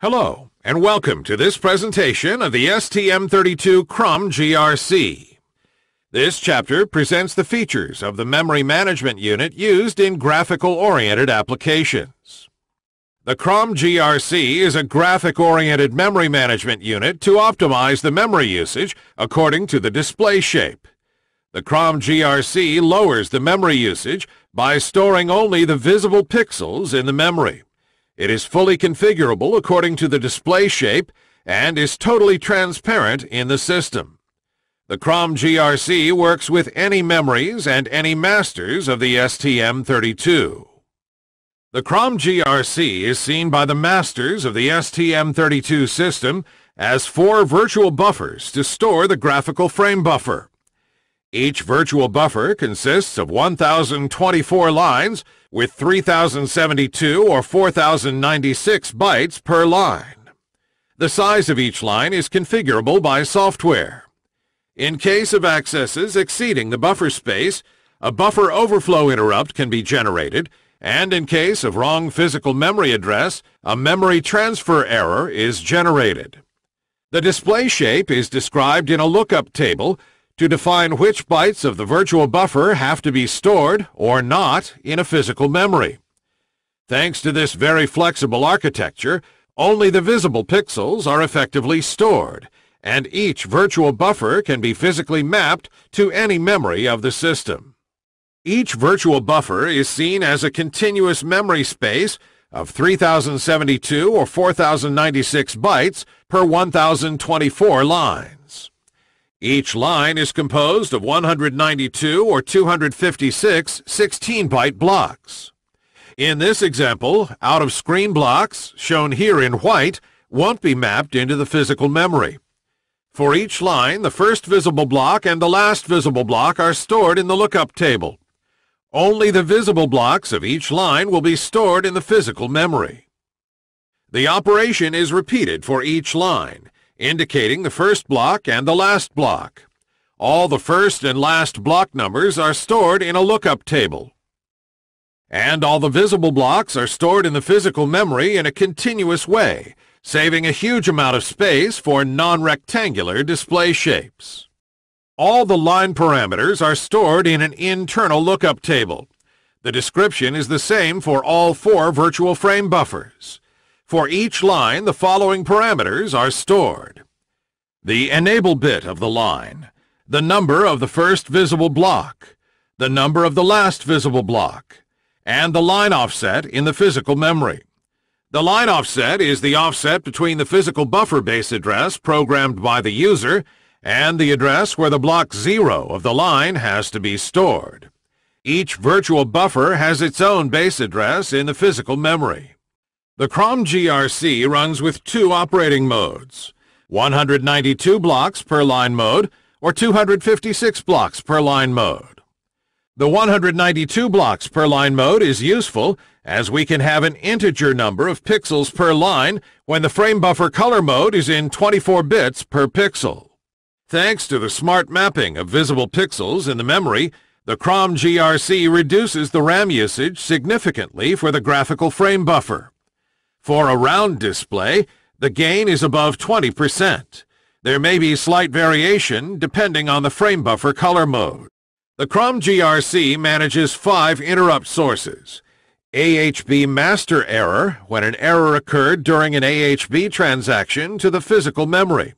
Hello, and welcome to this presentation of the STM32 CRUM GRC. This chapter presents the features of the memory management unit used in graphical-oriented applications. The CRUM GRC is a graphic-oriented memory management unit to optimize the memory usage according to the display shape. The CRUM GRC lowers the memory usage by storing only the visible pixels in the memory. It is fully configurable according to the display shape and is totally transparent in the system. The CRUM GRC works with any memories and any masters of the STM32. The CRUM GRC is seen by the masters of the STM32 system as four virtual buffers to store the graphical frame buffer. Each virtual buffer consists of 1,024 lines with 3,072 or 4,096 bytes per line. The size of each line is configurable by software. In case of accesses exceeding the buffer space, a buffer overflow interrupt can be generated, and in case of wrong physical memory address, a memory transfer error is generated. The display shape is described in a lookup table to define which bytes of the virtual buffer have to be stored or not in a physical memory. Thanks to this very flexible architecture, only the visible pixels are effectively stored, and each virtual buffer can be physically mapped to any memory of the system. Each virtual buffer is seen as a continuous memory space of 3,072 or 4,096 bytes per 1,024 lines. Each line is composed of 192 or 256 16-byte blocks. In this example, out-of-screen blocks, shown here in white, won't be mapped into the physical memory. For each line, the first visible block and the last visible block are stored in the lookup table. Only the visible blocks of each line will be stored in the physical memory. The operation is repeated for each line, indicating the first block and the last block. All the first and last block numbers are stored in a lookup table. And all the visible blocks are stored in the physical memory in a continuous way, saving a huge amount of space for non-rectangular display shapes. All the line parameters are stored in an internal lookup table. The description is the same for all four virtual frame buffers. For each line, the following parameters are stored: the enable bit of the line, the number of the first visible block, the number of the last visible block, and the line offset in the physical memory. The line offset is the offset between the physical buffer base address programmed by the user and the address where the block 0 of the line has to be stored. Each virtual buffer has its own base address in the physical memory. The CRUM GRC runs with two operating modes, 192 blocks per line mode or 256 blocks per line mode. The 192 blocks per line mode is useful as we can have an integer number of pixels per line when the frame buffer color mode is in 24 bits per pixel. Thanks to the smart mapping of visible pixels in the memory, the CRUM GRC reduces the RAM usage significantly for the graphical frame buffer. For a round display, the gain is above 20%. There may be slight variation depending on the frame buffer color mode. The CRUM GRC manages 5 interrupt sources: AHB master error, when an error occurred during an AHB transaction to the physical memory,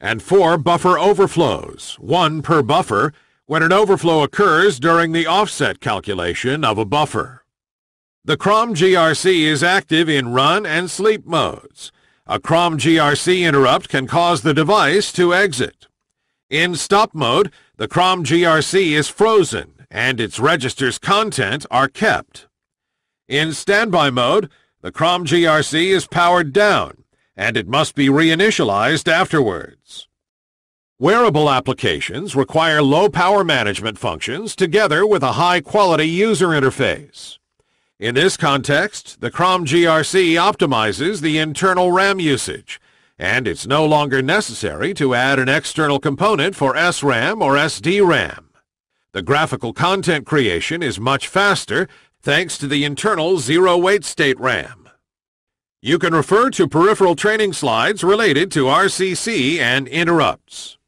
and 4 buffer overflows, 1 per buffer, when an overflow occurs during the offset calculation of a buffer. The CRUM GRC is active in run and sleep modes. A CRUM GRC interrupt can cause the device to exit. In stop mode, the CRUM GRC is frozen and its register's content are kept. In standby mode, the CRUM GRC is powered down and it must be reinitialized afterwards. Wearable applications require low power management functions together with a high-quality user interface. In this context, the CRUM GRC optimizes the internal RAM usage, and it's no longer necessary to add an external component for SRAM or SDRAM. The graphical content creation is much faster thanks to the internal zero-weight state RAM. You can refer to peripheral training slides related to RCC and interrupts.